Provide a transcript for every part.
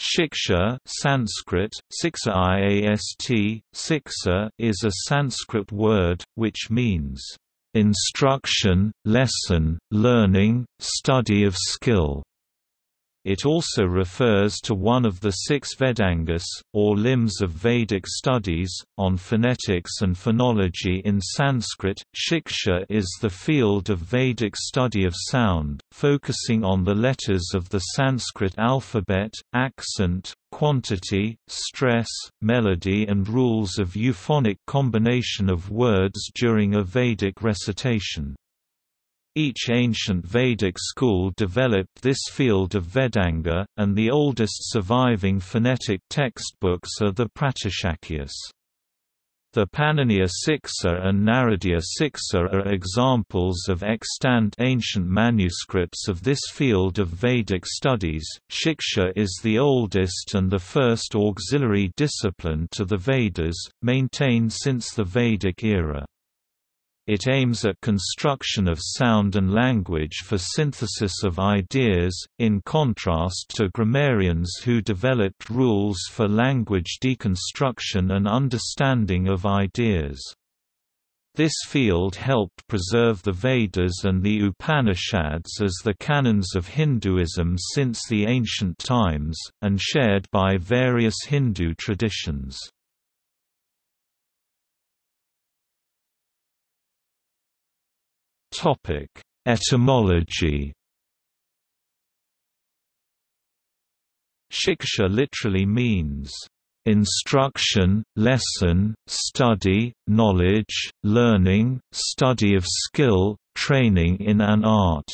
Shiksha Sanskrit, Siksa, is a Sanskrit word, which means, "...instruction, lesson, learning, study of skill." It also refers to one of the six Vedangas, or limbs of Vedic studies, on phonetics and phonology in Sanskrit. Shiksha is the field of Vedic study of sound, focusing on the letters of the Sanskrit alphabet, accent, quantity, stress, melody, and rules of euphonic combination of words during a Vedic recitation. Each ancient Vedic school developed this field of Vedanga, and the oldest surviving phonetic textbooks are the Pratishakyas. The Paniniya Shiksha and Naradiya Shiksha are examples of extant ancient manuscripts of this field of Vedic studies. Shiksha is the oldest and the first auxiliary discipline to the Vedas, maintained since the Vedic era. It aims at construction of sound and language for synthesis of ideas, in contrast to grammarians who developed rules for language deconstruction and understanding of ideas. This field helped preserve the Vedas and the Upanishads as the canons of Hinduism since the ancient times, and shared by various Hindu traditions. Etymology. Shiksha literally means, "...instruction, lesson, study, knowledge, learning, study of skill, training in an art."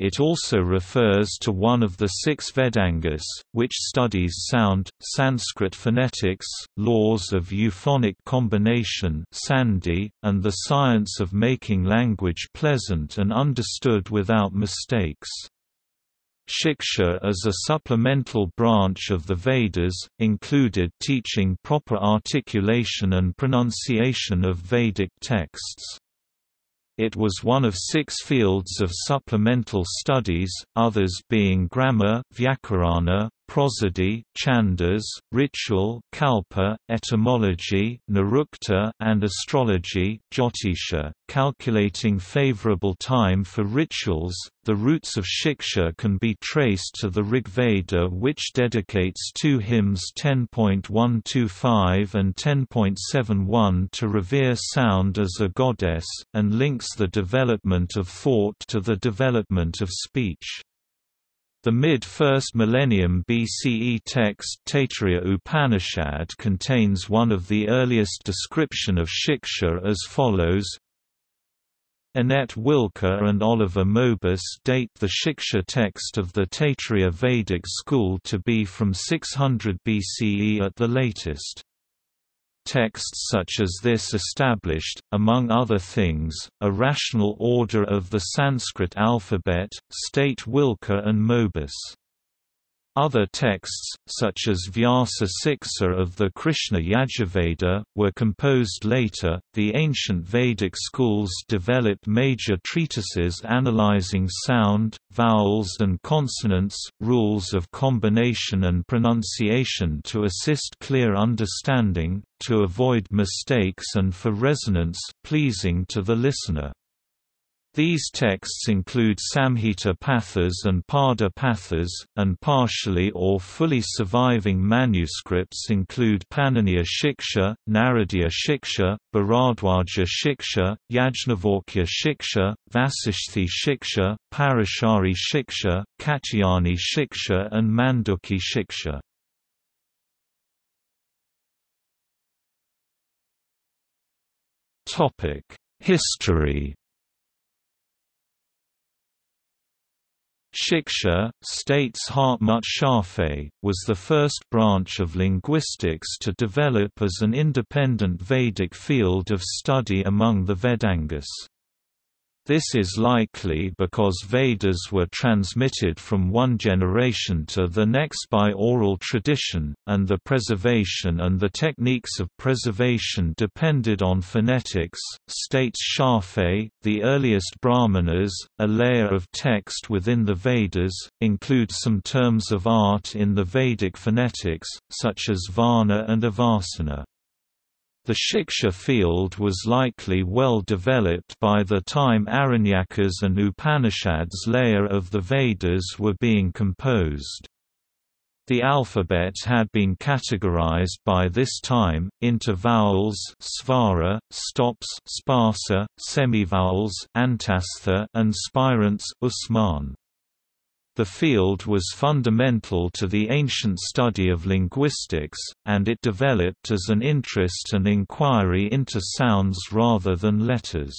It also refers to one of the six Vedangas, which studies sound, Sanskrit phonetics, laws of euphonic combination, sandhi, and the science of making language pleasant and understood without mistakes. Shiksha as a supplemental branch of the Vedas, included teaching proper articulation and pronunciation of Vedic texts. It was one of six fields of supplemental studies, others being grammar, vyakarana, prosody, chandas, ritual, kalpa, etymology, nirukta, and astrology, jyotisha, calculating favorable time for rituals. The roots of Shiksha can be traced to the Rigveda, which dedicates two hymns 10.125 and 10.71 to revere sound as a goddess, and links the development of thought to the development of speech. The mid-first millennium BCE text Taittiriya Upanishad contains one of the earliest description of Shiksha as follows. Annette Wilke and Oliver Mobus date the Shiksha text of the Taittiriya Vedic school to be from 600 BCE at the latest. Texts such as this established, among other things, a rational order of the Sanskrit alphabet, state Wilke and Mobus. Other texts, such as Vyasa Shiksha of the Krishna Yajurveda, were composed later. The ancient Vedic schools developed major treatises analyzing sound, vowels, and consonants, rules of combination and pronunciation to assist clear understanding, to avoid mistakes, and for resonance pleasing to the listener. These texts include Samhita Pathas and Pada Pathas, and partially or fully surviving manuscripts include Paniniya Shiksha, Naradiya Shiksha, Bharadwaja Shiksha, Yajnavalkya Shiksha, Vasishthi Shiksha, Parashari Shiksha, Katyayani Shiksha, and Manduki Shiksha. History. Shiksha, states Hartmut Scharfe, was the first branch of linguistics to develop as an independent Vedic field of study among the Vedangas. This is likely because Vedas were transmitted from one generation to the next by oral tradition, and the preservation and the techniques of preservation depended on phonetics, states Scharfe. The earliest Brahmanas, a layer of text within the Vedas, include some terms of art in the Vedic phonetics, such as varna and avasana. The Shiksha field was likely well developed by the time Aranyakas and Upanishads layer of the Vedas were being composed. The alphabet had been categorized by this time into vowels, svara, stops, sparsa, semivowels, antastha, and spirants, usman. The field was fundamental to the ancient study of linguistics, and it developed as an interest and inquiry into sounds rather than letters.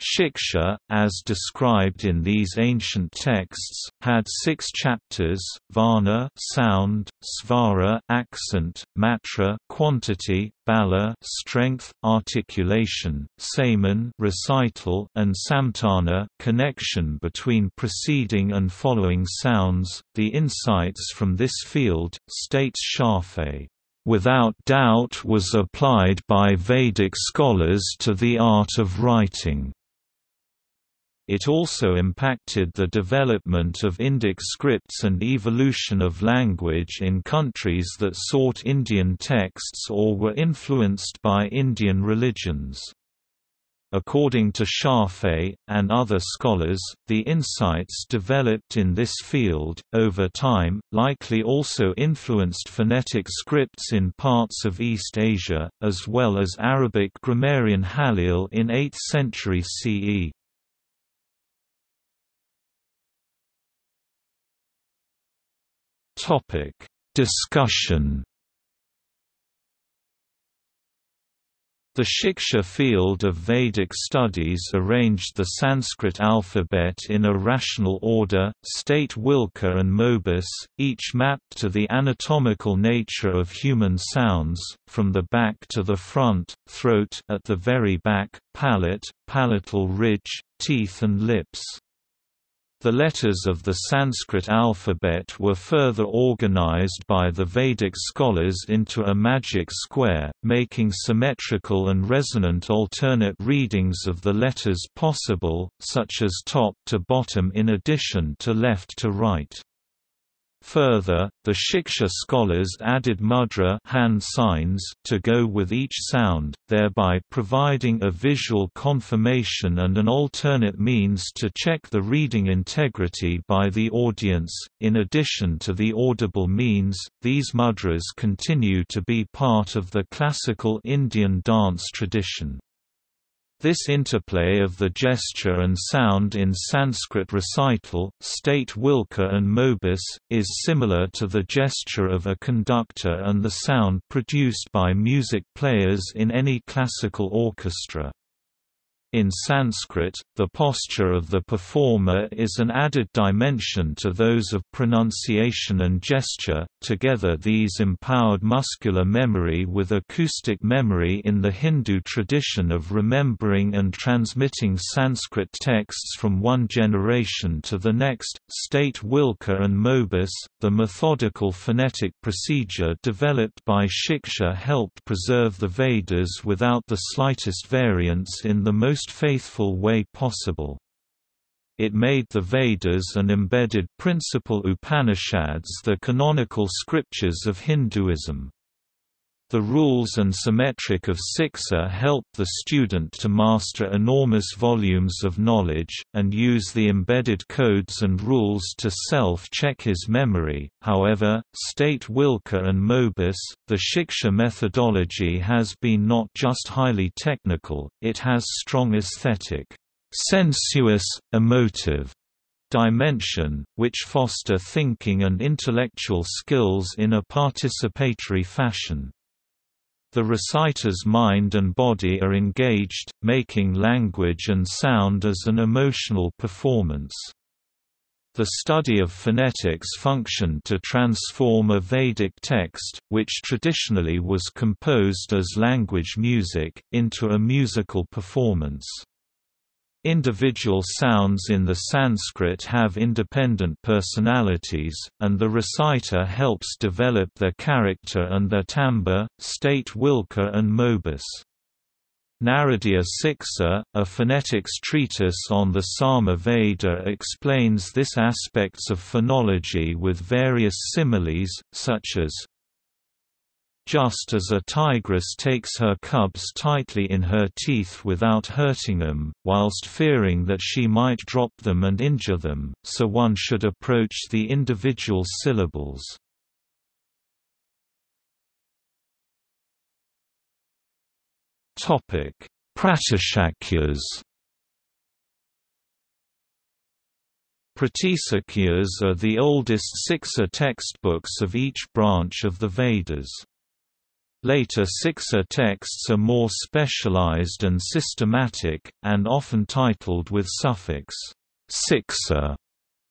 Shiksha, as described in these ancient texts, had 6 chapters: varna, sound; svara, accent; matra, quantity; bala, strength, articulation; saman, recital; and samtana, connection between preceding and following sounds. The insights from this field, states Scharfe, without doubt was applied by Vedic scholars to the art of writing. It also impacted the development of Indic scripts and evolution of language in countries that sought Indian texts or were influenced by Indian religions. According to Scharfe, and other scholars, the insights developed in this field, over time, likely also influenced phonetic scripts in parts of East Asia, as well as Arabic grammarian Halil in 8th century CE. Discussion. The Shiksha field of Vedic studies arranged the Sanskrit alphabet in a rational order, state Wilke and Mobus, each mapped to the anatomical nature of human sounds, from the back to the front, throat at the very back, palate, palatal ridge, teeth and lips. The letters of the Sanskrit alphabet were further organized by the Vedic scholars into a magic square, making symmetrical and resonant alternate readings of the letters possible, such as top to bottom in addition to left to right. Further, the Shiksha scholars added mudra hand signs to go with each sound, thereby providing a visual confirmation and an alternate means to check the reading integrity by the audience. In addition to the audible means, these mudras continue to be part of the classical Indian dance tradition. This interplay of the gesture and sound in Sanskrit recital, state Wilke and Mobus, is similar to the gesture of a conductor and the sound produced by music players in any classical orchestra. In Sanskrit, the posture of the performer is an added dimension to those of pronunciation and gesture. Together, these empowered muscular memory with acoustic memory in the Hindu tradition of remembering and transmitting Sanskrit texts from one generation to the next, state Wilke and Mobus. The methodical phonetic procedure developed by Shiksha helped preserve the Vedas without the slightest variance in the most faithful way possible. It made the Vedas and embedded principal Upanishads the canonical scriptures of Hinduism. The rules and symmetric of Shiksha helped the student to master enormous volumes of knowledge, and use the embedded codes and rules to self-check his memory. However, state Wilke and Mobus, the Shiksha methodology has been not just highly technical, it has strong aesthetic, sensuous, emotive dimension, which foster thinking and intellectual skills in a participatory fashion. The reciter's mind and body are engaged, making language and sound as an emotional performance. The study of phonetics functioned to transform a Vedic text, which traditionally was composed as language music, into a musical performance. Individual sounds in the Sanskrit have independent personalities, and the reciter helps develop their character and their timbre, state Wilke and Mobus. Naradiya Shiksha, a phonetics treatise on the Samaveda, explains this aspects of phonology with various similes, such as, just as a tigress takes her cubs tightly in her teeth without hurting them, whilst fearing that she might drop them and injure them, so one should approach the individual syllables. Pratishakyas. Pratisakyas are the oldest Shiksha textbooks of each branch of the Vedas. Later Shiksha texts are more specialized and systematic, and often titled with suffix Shiksha,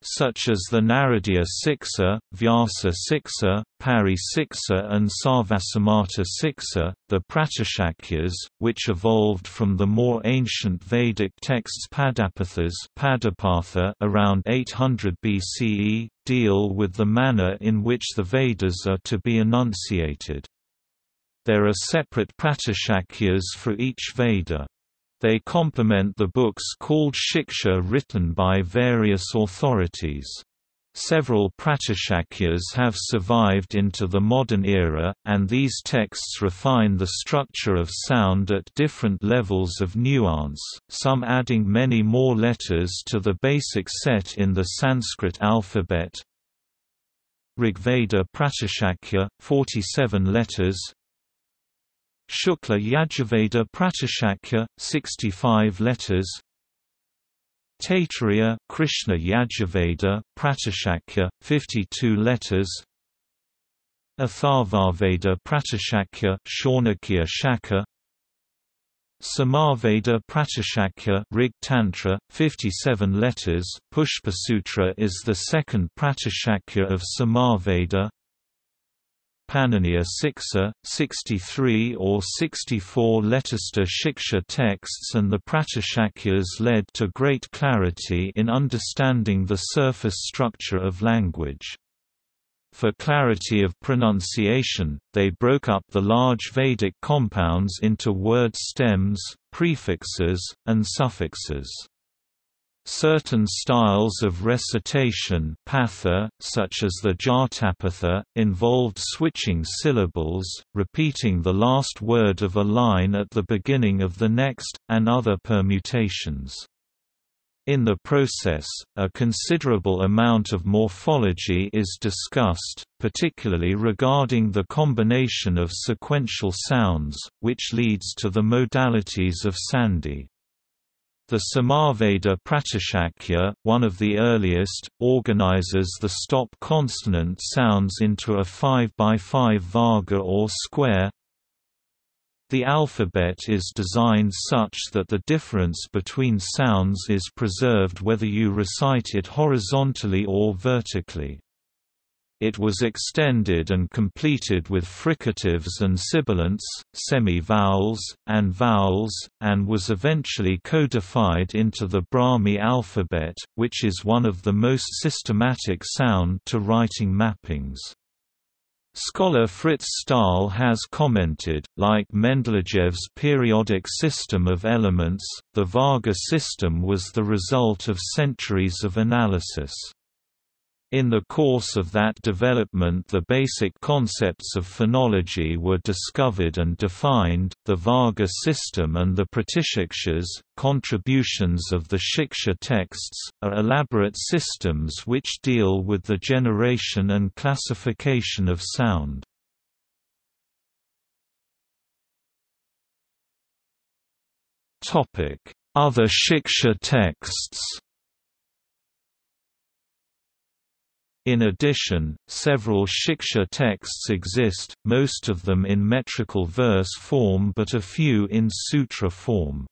such as the Naradiya Shiksha, Vyasa Shiksha, Pari Shiksha and Sarvasamata Shiksha. The Pratishakyas, which evolved from the more ancient Vedic texts Padapathas around 800 BCE, deal with the manner in which the Vedas are to be enunciated. There are separate Pratishakyas for each Veda. They complement the books called Shiksha written by various authorities. Several Pratishakyas have survived into the modern era, and these texts refine the structure of sound at different levels of nuance, some adding many more letters to the basic set in the Sanskrit alphabet. Rigveda Pratishakya, 47 letters. Shukla Yajurveda Pratishakya, 65 letters. Taittiriya Krishna Yajurveda Pratishakya, 52 letters. Atharvaveda Pratishakya, Shaunakya Shaaka. Samaveda Pratisakhya, Rig Tantra, 57 letters. Pushpasutra is the second Pratishakhya of Samaveda. Paniniya Shiksha, 63 or 64 Letterster Shiksha texts and the Pratishakyas led to great clarity in understanding the surface structure of language. For clarity of pronunciation, they broke up the large Vedic compounds into word stems, prefixes, and suffixes. Certain styles of recitation, patha, such as the Jatapatha, involved switching syllables, repeating the last word of a line at the beginning of the next, and other permutations. In the process, a considerable amount of morphology is discussed, particularly regarding the combination of sequential sounds, which leads to the modalities of sandhi. The Samaveda Pratisakhya, one of the earliest, organizes the stop consonant sounds into a 5x5 varga or square. The alphabet is designed such that the difference between sounds is preserved whether you recite it horizontally or vertically. It was extended and completed with fricatives and sibilants, semi-vowels, and vowels, and was eventually codified into the Brahmi alphabet, which is one of the most systematic sound-to-writing mappings. Scholar Fritz Stahl has commented, like Mendelejev's periodic system of elements, the Varga system was the result of centuries of analysis. In the course of that development, the basic concepts of phonology were discovered and defined. The Varga system and the Pratishakyas, contributions of the Shiksha texts, are elaborate systems which deal with the generation and classification of sound. Topic: Other Shiksha texts. In addition, several Shiksha texts exist, most of them in metrical verse form but a few in sutra form.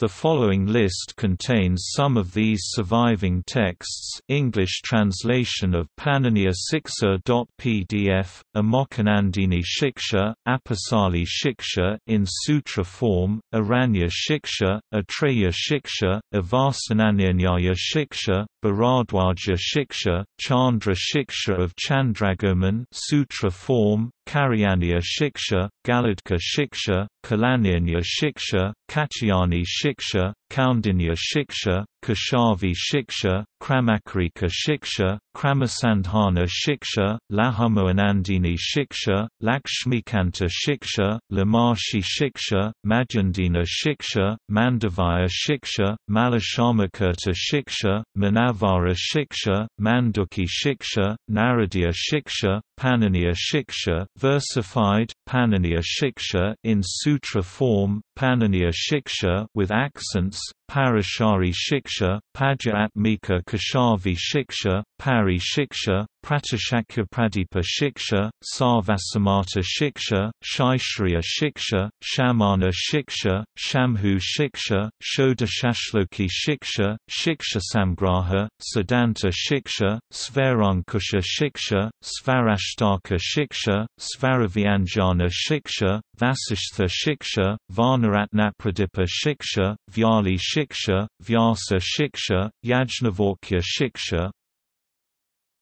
The following list contains some of these surviving texts: English translation of Paniniya Shiksha.pdf, Amokanandini Shiksha, Apasali Shiksha in sutra form, Aranya Shiksha, Atreya Shiksha, Avasananyaya Shiksha, Bharadwaja Shiksha, Chandra Shiksha of Chandragoman sutra form, Katyayani Shiksha, Galadka Shiksha, Kalanyanya Shiksha, Katyayani Shiksha, Kaundinya Shiksha, Kashavi Shiksha, Kramakarika Shiksha, Kramasandhana Shiksha, Lahamoanandini Shiksha, Lakshmikanta Shiksha, Lamashi Shiksha, Majandina Shiksha, Mandavaya Shiksha, Malashamakirta Shiksha, Manavara Shiksha, Manduki Shiksha, Naradiya Shiksha, Paniniya Shiksha, versified, Paniniya Shiksha in sutra form, Paniniya Shiksha with accents, Parashari Shiksha, Pajyatmika Kashavi Shiksha, Pari Shiksha, Pratishakya Pradipa Shiksha, Sarvasamata Shiksha, Shaishriya Shiksha, Shamana Shiksha, Shamhu Shiksha, Shodashashloki Shiksha, Shiksha Samgraha, Siddhanta Shiksha, Svarankusha Shiksha, Svarashtaka Shiksha, Svaravyanjana Shiksha, Vasishtha Shiksha, Vanaratnapradipa Shiksha, Vyali Shiksha, Vyasa Shiksha, Yajnavalkya Shiksha.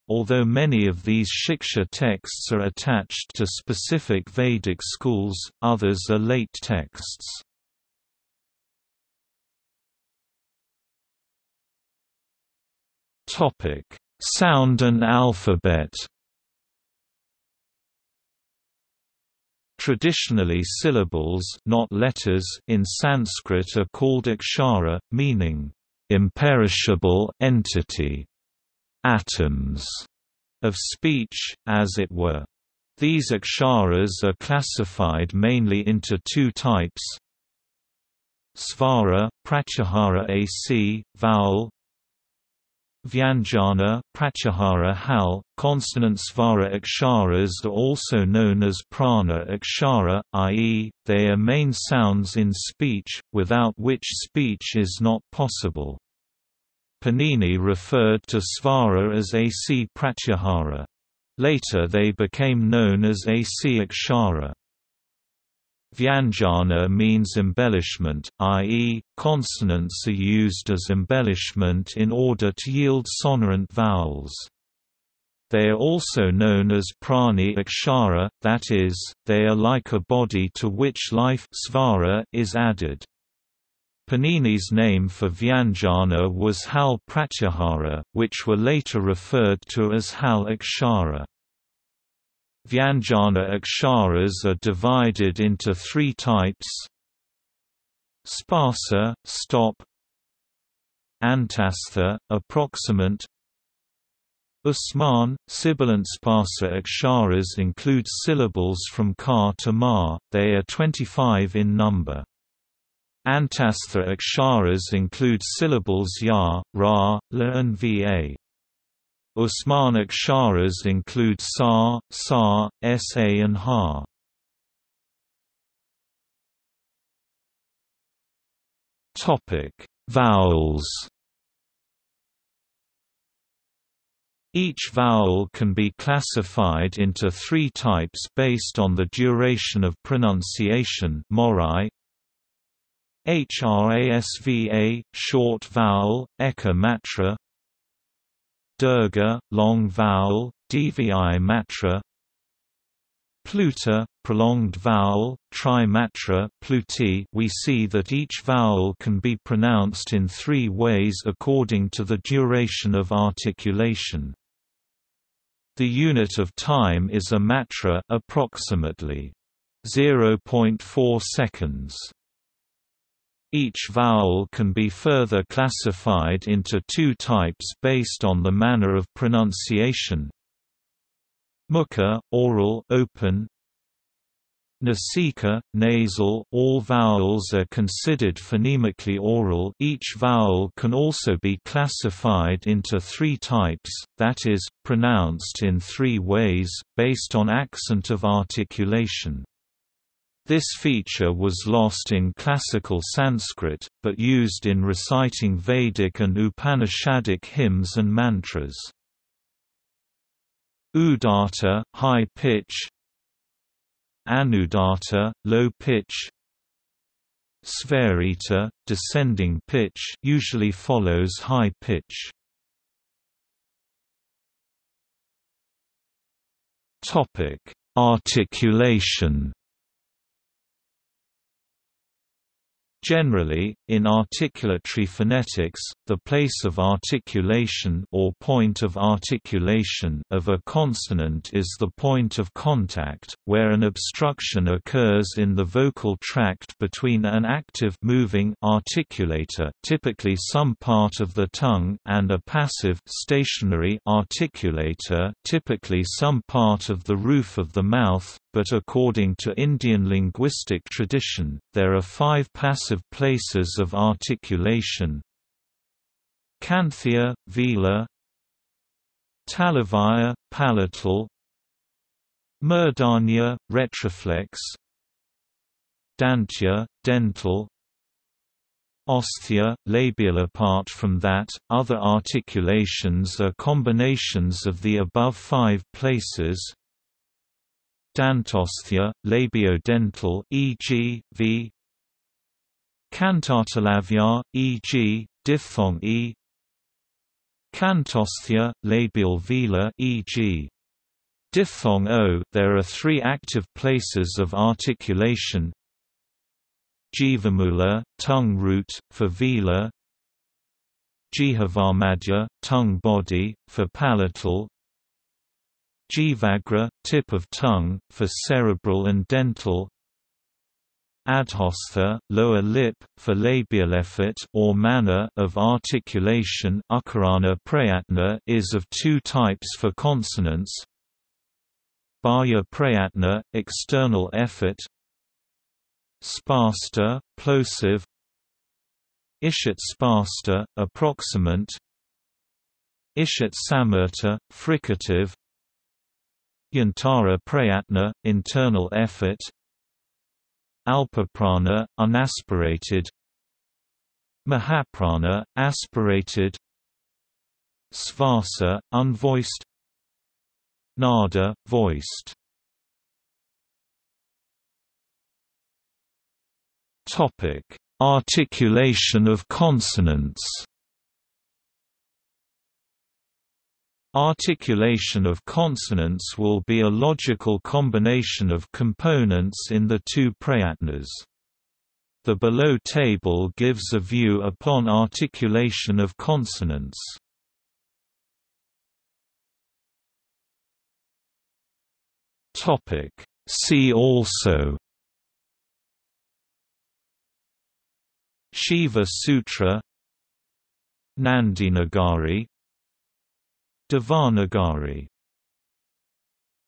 Although many of these Shiksha texts are attached to specific Vedic schools, others are late texts. Topic: Sound and alphabet. Traditionally, syllables, not letters, in Sanskrit are called akshara, meaning imperishable entity, atoms of speech, as it were. These aksharas are classified mainly into two types: svara, pratyahara ac, vowel; vyanjana, pratyahara hal. Consonant svara aksharas are also known as prana akshara, i.e., they are main sounds in speech, without which speech is not possible. Panini referred to svara as ac pratyahara. Later they became known as ac akshara. Vyanjana means embellishment, i.e., consonants are used as embellishment in order to yield sonorant vowels. They are also known as prani akshara, that is, they are like a body to which life svara is added. Panini's name for vyanjana was hal pratyahara, which were later referred to as hal akshara. Vyanjana aksharas are divided into three types: spasa, stop; antastha, approximant; usman, sibilant. Spasa aksharas include syllables from ka to ma, they are 25 in number. Antastha aksharas include syllables ya, ra, la and va. Usman aksharas include sa, sa, sa and ha. Vowels. Each vowel can be classified into three types based on the duration of pronunciation: morai, hrasva, short vowel, eka matra; durga, long vowel, dvi matra; pluta, prolonged vowel, trimatra, pluti. We see that each vowel can be pronounced in three ways according to the duration of articulation. The unit of time is a matra, approximately 0.4 seconds. Each vowel can be further classified into two types based on the manner of pronunciation: mukha, oral, open; nasika, nasal. All vowels are considered phonemically oral. Each vowel can also be classified into three types, that is, pronounced in three ways, based on accent of articulation. This feature was lost in classical Sanskrit, but used in reciting Vedic and Upanishadic hymns and mantras. Udata, high pitch. Anudata, low pitch. Svarita, descending pitch, usually follows high pitch. Topic: Articulation. Generally, in articulatory phonetics, the place of articulation or point of articulation of a consonant is the point of contact, where an obstruction occurs in the vocal tract between an active moving articulator, typically some part of the tongue, and a passive stationary articulator, typically some part of the roof of the mouth. But according to Indian linguistic tradition, there are 5 passive places of articulation: Kanthya, velar; Talavaya, palatal; Murdanya, retroflex; Dantya, dental; Osthya, labial. Apart from that, other articulations are combinations of the above 5 places: Dantosthya, labiodental, e.g., v. Cantatalavya, e.g., diphthong e. Cantosthya, labial velar, e.g., diphthong o. There are 3 active places of articulation: Jivamula, tongue root, for velar; Jivamadya, tongue body, for palatal; Jivagra, tip of tongue, for cerebral and dental; Adhostha, lower lip, for labial. Effort or manner of articulation, ukarana prayatna, is of 2 types for consonants: Baya prayatna, external effort; Spasta, plosive; Ishat spasta, approximant; Ishat samarta, fricative; Yantara prayatna, internal effort; Alpaprana, unaspirated; Mahaprana, aspirated; Svasa, unvoiced; Nada, voiced. Topic: Articulation of consonants. Articulation of consonants will be a logical combination of components in the 2 prayatnas. The below table gives a view upon articulation of consonants. Topic: See also. Shiva Sutra, Nandinagari, Devanagari.